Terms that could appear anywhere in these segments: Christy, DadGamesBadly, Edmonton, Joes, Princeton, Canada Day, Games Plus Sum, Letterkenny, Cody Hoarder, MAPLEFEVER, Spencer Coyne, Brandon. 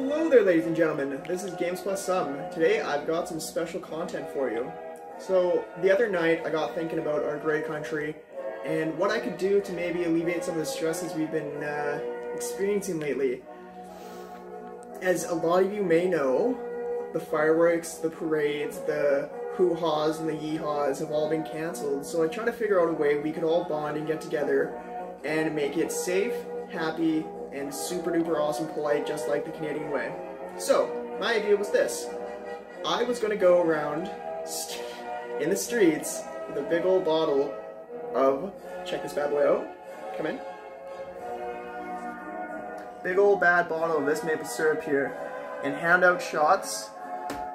Hello there, ladies and gentlemen. This is Games Plus Sum. Today I've got some special content for you. So the other night I got thinking about our great country and what I could do to maybe alleviate some of the stresses we've been experiencing lately. As a lot of you may know, the fireworks, the parades, the hoo-haws and the yee-haws have all been cancelled. So I try to figure out a way we could all bond and get together and make it safe, happy, and super duper awesome polite, just like the Canadian way. So, my idea was this. I was gonna go around in the streets with a big old bottle of, check this bad boy out, come in. Big old bad bottle of this maple syrup here, and hand out shots,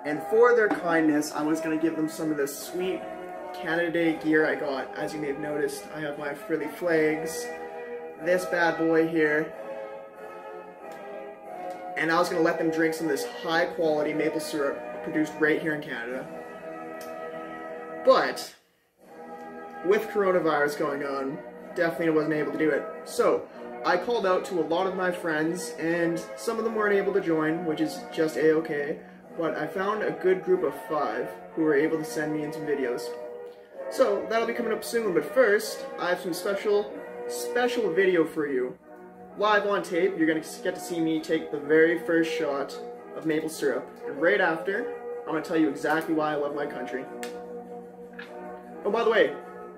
and for their kindness, I was gonna give them some of this sweet Canada Day gear I got. As you may have noticed, I have my frilly flags, this bad boy here, and I was going to let them drink some of this high-quality maple syrup produced right here in Canada. But with coronavirus going on, definitely wasn't able to do it. So I called out to a lot of my friends, and some of them weren't able to join, which is just a-okay, but I found a good group of 5 who were able to send me in some videos. So that'll be coming up soon, but first, I have some special video for you. Live on tape, you're going to get to see me take the very first shot of maple syrup. And right after, I'm going to tell you exactly why I love my country. Oh, by the way,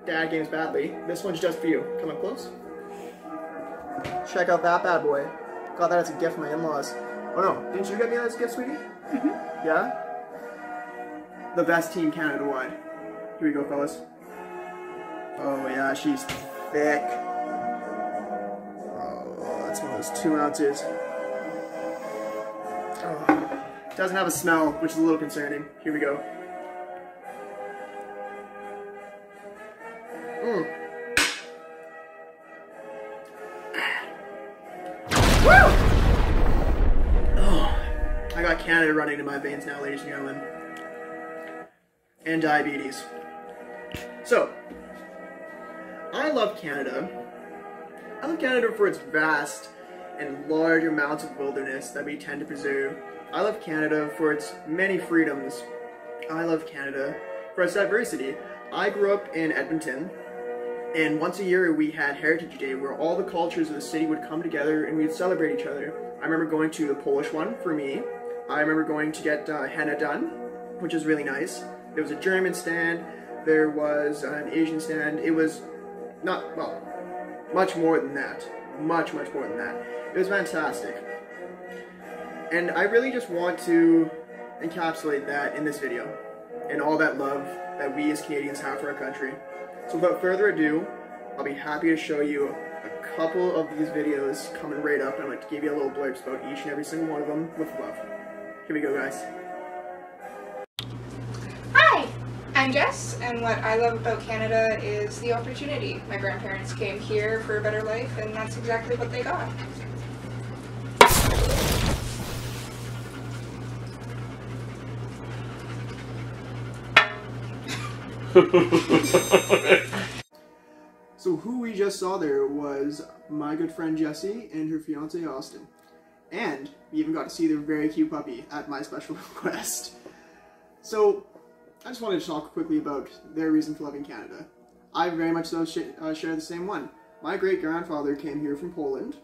Dad Games Badly, this one's just for you. Come up close. Check out that bad boy. Got that as a gift from my in-laws. Oh no, didn't you get me that as a gift, sweetie? Mm-hmm. Yeah? The best team Canada-wide. Here we go, fellas. Oh yeah, she's thick. That's one of those 2 ounces. Oh, doesn't have a smell, which is a little concerning. Here we go. Woo! Oh, I got Canada running in my veins now, ladies and gentlemen. And diabetes. So, I love Canada. I love Canada for its vast and large amounts of wilderness that we tend to preserve. I love Canada for its many freedoms. I love Canada for its diversity. I grew up in Edmonton, and once a year we had Heritage Day, where all the cultures of the city would come together and we'd celebrate each other. I remember going to the Polish one for me. I remember going to get henna done, which is really nice. There was a German stand. There was an Asian stand. It was not, well, much more than that. Much, much more than that. It was fantastic. And I really just want to encapsulate that in this video and all that love that we as Canadians have for our country. So without further ado, I'll be happy to show you a couple of these videos coming right up, and I'm going to give you a little blurb about each and every single one of them with love. Here we go, guys. I'm Jess, and what I love about Canada is the opportunity. My grandparents came here for a better life, and that's exactly what they got. So who we just saw there was my good friend Jessie and her fiance Austin. And we even got to see their very cute puppy at my special request. So I just wanted to talk quickly about their reason for loving Canada. I very much so share the same one. My great-grandfather came here from Poland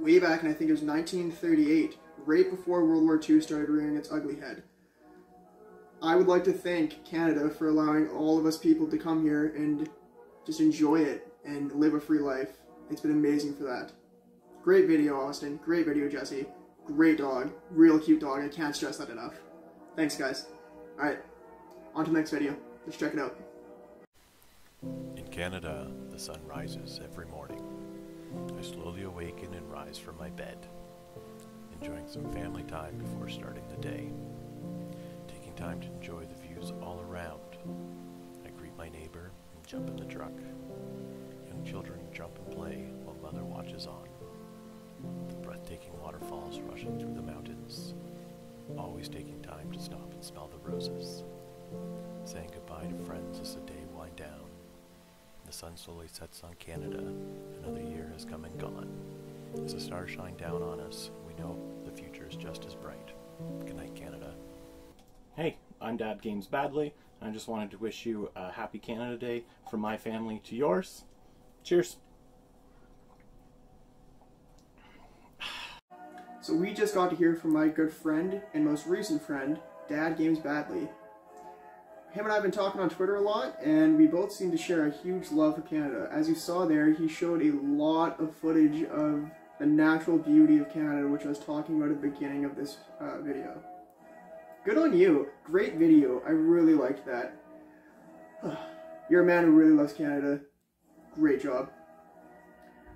way back in, I think it was 1938, right before World War II started rearing its ugly head. I would like to thank Canada for allowing all of us people to come here and just enjoy it and live a free life. It's been amazing for that. Great video, Austin. Great video, Jessie. Great dog. Real cute dog. I can't stress that enough. Thanks, guys. All right. On to the next video. Let's check it out. In Canada, the sun rises every morning. I slowly awaken and rise from my bed, enjoying some family time before starting the day. Taking time to enjoy the views all around. I greet my neighbor and jump in the truck. Young children jump and play while mother watches on. The breathtaking waterfalls rushing through the mountains. Always taking time to stop and smell the roses. Saying goodbye to friends as the day winds down. The sun slowly sets on Canada. Another year has come and gone. As the stars shine down on us, we We know the future is just as bright. Good night, Canada. Hey, I'm DadGamesBadly. I just wanted to wish you a happy Canada Day from my family to yours. Cheers. So we just got to hear from my good friend and most recent friend, DadGamesBadly. Him and I have been talking on Twitter a lot, and we both seem to share a huge love for Canada. As you saw there, he showed a lot of footage of the natural beauty of Canada, which I was talking about at the beginning of this video. Good on you. Great video. I really liked that. You're a man who really loves Canada. Great job.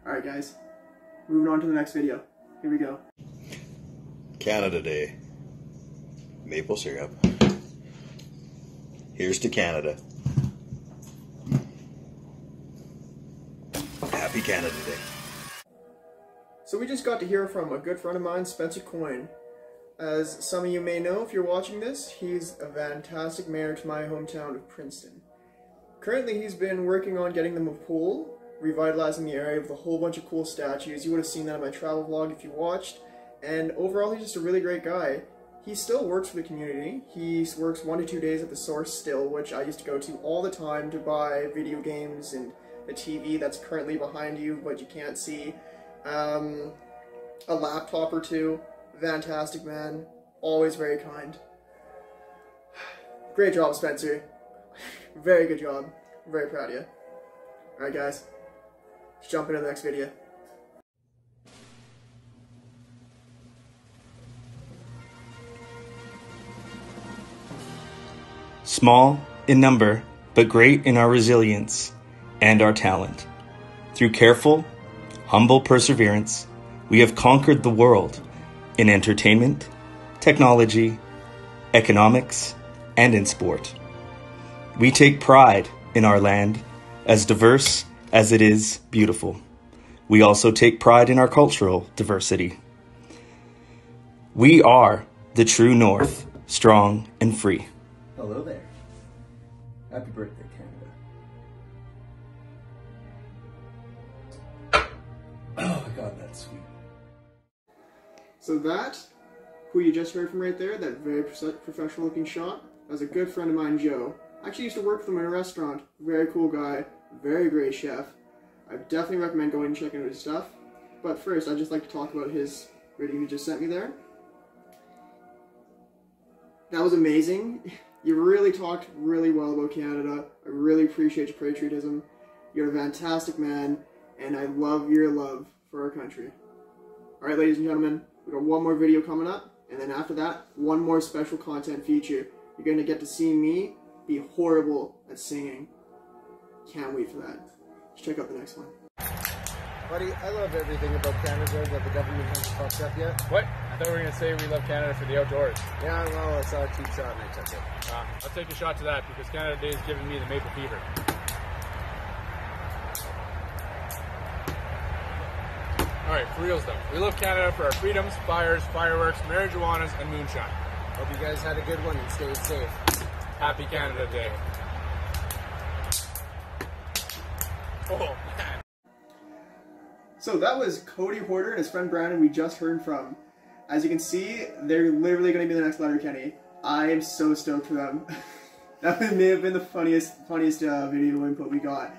Alright guys, moving on to the next video. Here we go. Canada Day. Maple syrup. Here's to Canada. Happy Canada Day. So we just got to hear from a good friend of mine, Spencer Coyne. As some of you may know if you're watching this, he's a fantastic mayor to my hometown of Princeton. Currently he's been working on getting them a pool, revitalizing the area with a whole bunch of cool statues. You would have seen that in my travel vlog if you watched. And overall he's just a really great guy. He still works for the community. He works 1 to 2 days at the Source still, which I used to go to all the time to buy video games and a TV that's currently behind you but you can't see, a laptop or two. Fantastic man, always very kind. Great job, Spencer. Very good job. I'm very proud of you. Alright guys, let's jump into the next video. Small in number, but great in our resilience and our talent. Through careful, humble perseverance, we have conquered the world in entertainment, technology, economics, and in sport. We take pride in our land, as diverse as it is beautiful. We also take pride in our cultural diversity. We are the true North, strong and free. Hello there. Happy birthday, Canada. Oh my God, that's sweet. So that, who you just heard from right there, that very professional looking shot, that was a good friend of mine, Joe. I actually used to work with him in a restaurant. Very cool guy, very great chef. I definitely recommend going and checking out his stuff. But first, I'd just like to talk about his video he just sent me there. That was amazing. You really talked really well about Canada. I really appreciate your patriotism. You're a fantastic man, and I love your love for our country. Alright, ladies and gentlemen, we got one more video coming up, and then after that, one more special content feature. You're going to get to see me be horrible at singing. Can't wait for that. Let's check out the next one. Buddy, I love everything about Canada, but the government hasn't fucked up yet. What? I thought we were going to say we love Canada for the outdoors. Yeah, well, I saw a cheap shot and I took it. I'll take a shot to that, because Canada Day is giving me the maple fever. Alright, for reals though. We love Canada for our freedoms, fires, fireworks, marijuanas, and moonshine. Hope you guys had a good one and stayed safe. Happy Canada Day. Oh, man. So that was Cody Hoarder and his friend Brandon we just heard from. As you can see, they're literally going to be the next Letterkenny. I am so stoked for them. That may have been the funniest video input we got.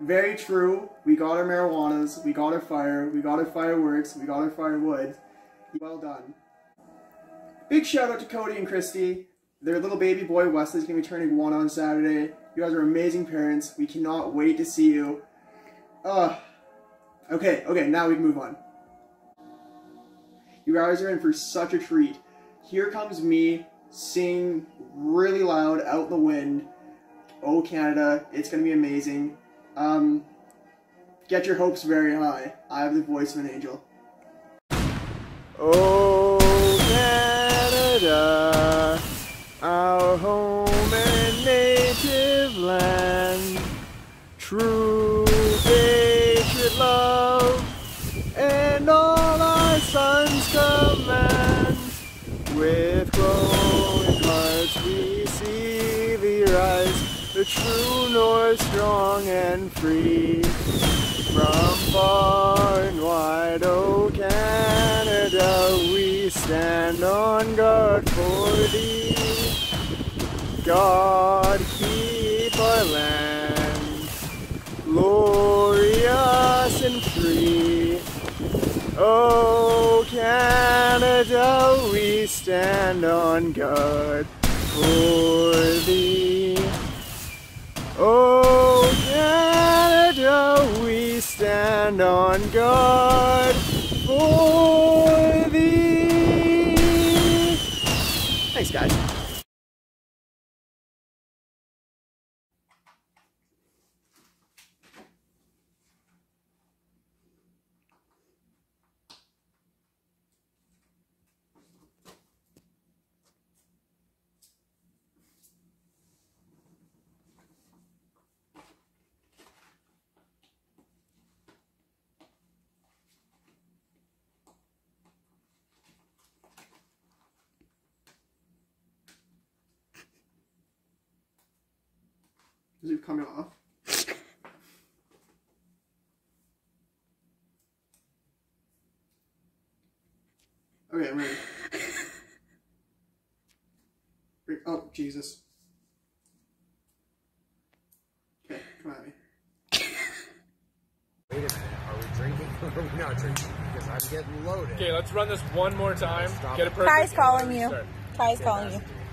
Very true. We got our marijuanas, we got our fire, we got our fireworks, we got our firewood. Well done. Big shout out to Cody and Christy. Their little baby boy Wesley's going to be turning 1 on Saturday. You guys are amazing parents. We cannot wait to see you. Okay, now we can move on. You guys are in for such a treat. Here comes me singing really loud out the wind. Oh Canada, it's going to be amazing. Get your hopes very high. I have the voice of an angel. Oh Canada, our home and native land, true patriot love, and all our sons command. With glowing hearts we see thee rise, the neither true nor strong and free. From far and wide, O Canada, we stand on guard for thee. God keep our land, glorious and free. O Canada, we stand on guard for thee. O Canada, we stand on guard for thee. Thanks, guys. Is it coming off? Okay, I'm ready. Oh, Jesus. Okay, come at me. Wait a minute, are we drinking or are we not drinking? Because I'm getting loaded. Okay, let's run this one more time. Get a perfect. Ty's calling you. Ty's calling you.